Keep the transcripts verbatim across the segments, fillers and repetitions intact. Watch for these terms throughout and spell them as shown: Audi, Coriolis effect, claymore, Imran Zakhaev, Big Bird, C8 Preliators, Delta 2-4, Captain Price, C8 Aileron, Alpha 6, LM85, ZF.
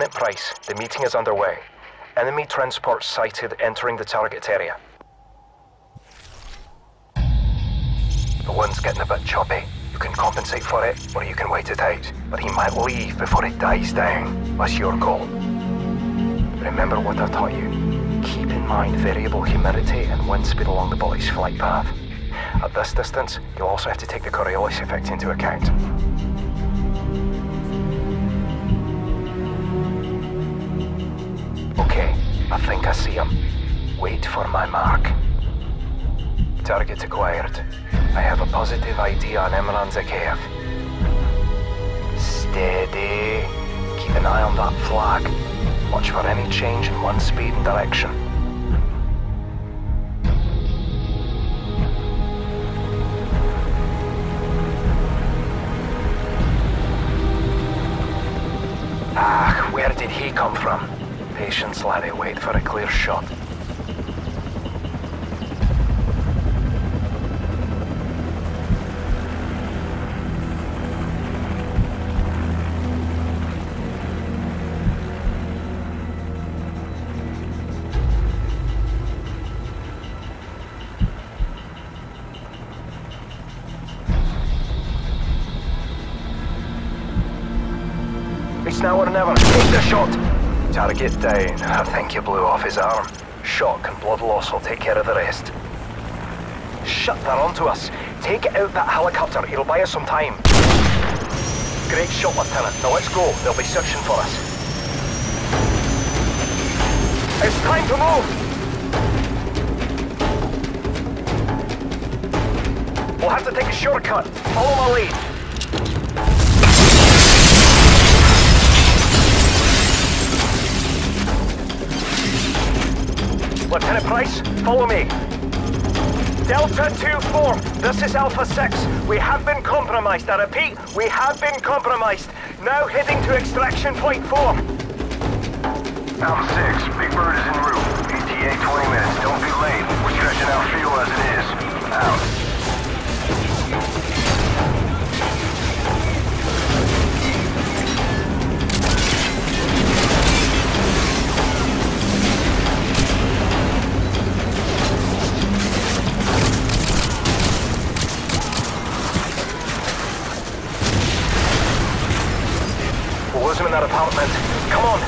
Lieutenant Price, the meeting is underway. Enemy transport sighted entering the target area. The wind's getting a bit choppy. You can compensate for it, or you can wait it out. But he might leave before it dies down. That's your call. Remember what I taught you. Keep in mind variable humidity and wind speed along the bullet's flight path. At this distance, you'll also have to take the Coriolis effect into account. Okay, I think I see him. Wait for my mark. Target acquired. I have a positive I D on Imran Zakhaev. Steady. Keep an eye on that flag. Watch for any change in wind speed and direction. Ah, where did he come from? Patience, Larry, wait for a clear shot. It's now or never. Take the shot! Target down. I think you blew off his arm. Shock and blood loss will take care of the rest. Shit, they're onto us. Take out that helicopter. It'll buy us some time. Great shot, Lieutenant. Now let's go. They'll be searching for us. It's time to move! We'll have to take a shortcut. Follow my lead. Lieutenant Price, follow me. Delta two four, this is Alpha six. We have been compromised. I repeat, we have been compromised. Now heading to extraction point four. Alpha six, Big Bird is en route. E T A twenty minutes, don't be late. We're stretching out fuel as it is. Out. In that apartment. Come on.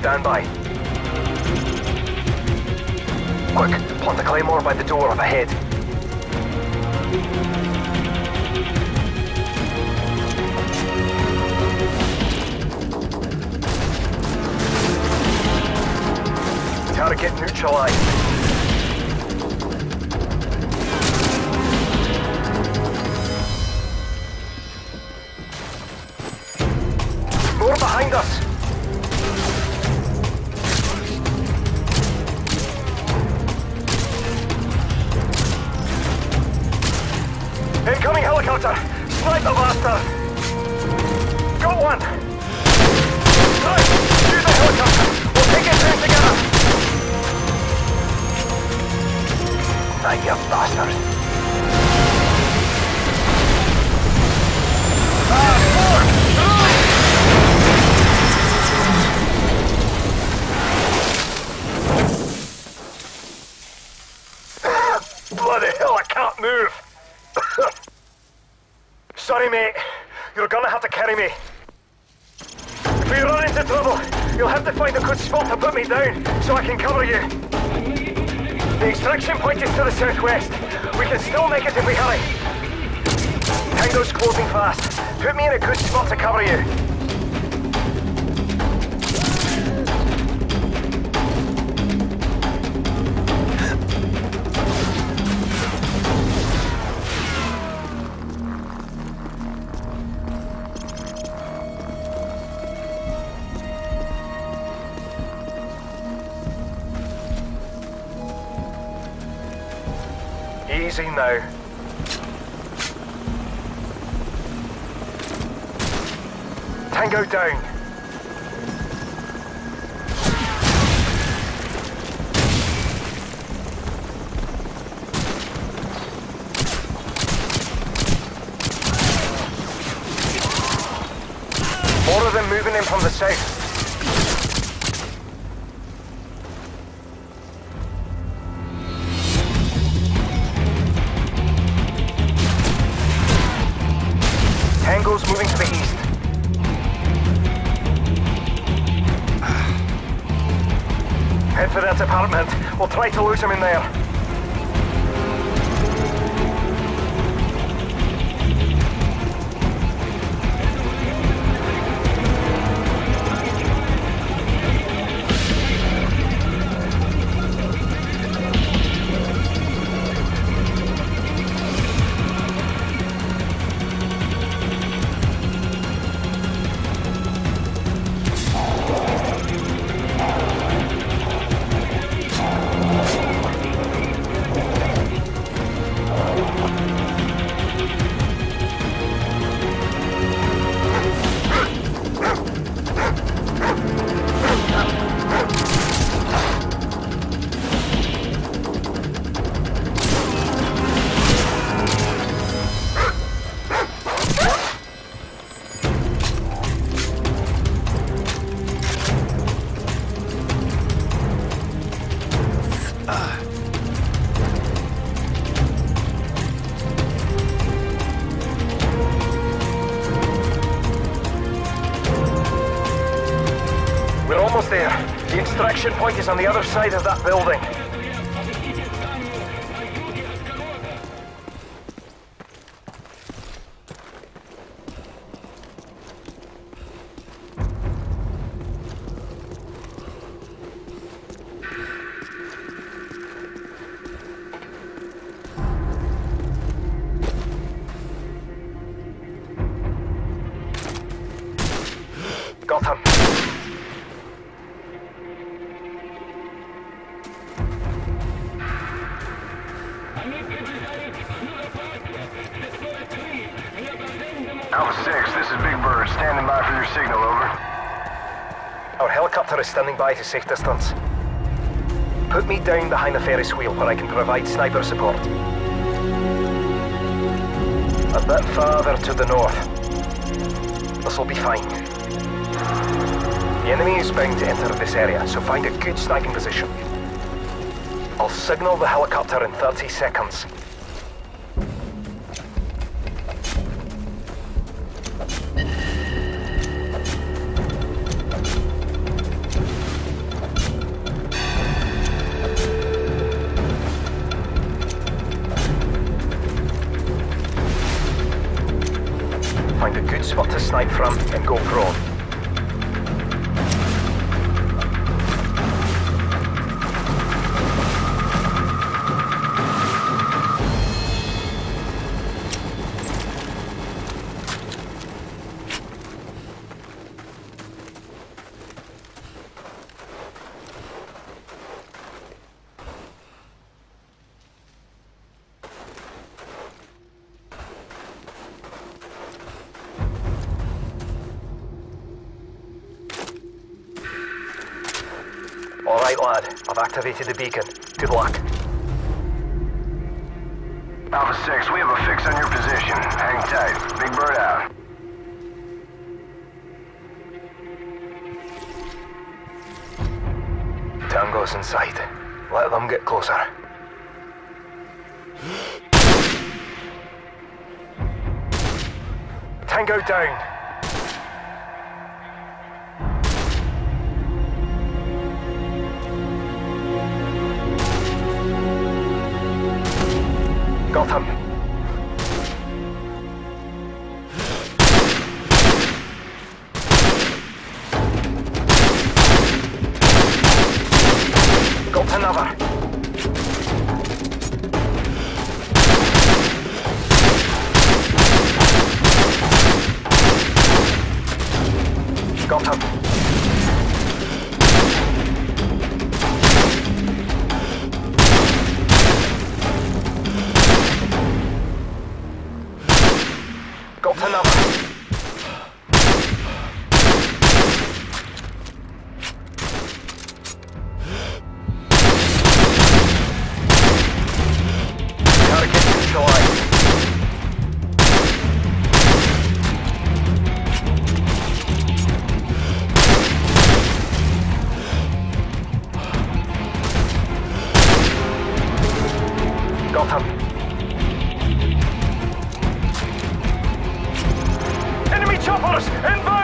Stand by. Quick, plant the claymore by the door up ahead. Target neutralized. Incoming helicopter! Snipe the blaster! Got one! Snipe! Shoot the helicopter! We'll take it down together! Now you bastard! Ah, fuck! Bloody hell, I can't move! Sorry, mate. You're gonna have to carry me. If we run into trouble, you'll have to find a good spot to put me down so I can cover you. The extraction point is to the southwest. We can still make it if we hurry. Tango's closing fast. Put me in a good spot to cover you. easy now. Tango down. More of them moving in from the south. Moving to the east. Head for that apartment. We'll try to lose him in there. Point is on the other side of that building. Alpha six, this is Big Bird, standing by for your signal, over. Our helicopter is standing by to safe distance. Put me down behind the Ferris wheel where I can provide sniper support. A bit farther to the north. This'll be fine. The enemy is bound to enter this area, so find a good sniping position. I'll signal the helicopter in thirty seconds. Find a good spot to snipe from and go pro. Lad, I've activated the beacon. Good luck. Alpha six, we have a fix on your position. Hang tight. Big Bird out. Tango's in sight. Let them get closer. Tango down. Got him. Got another. Got him. Gotham. Enemy choppers inbound!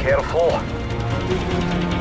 Careful.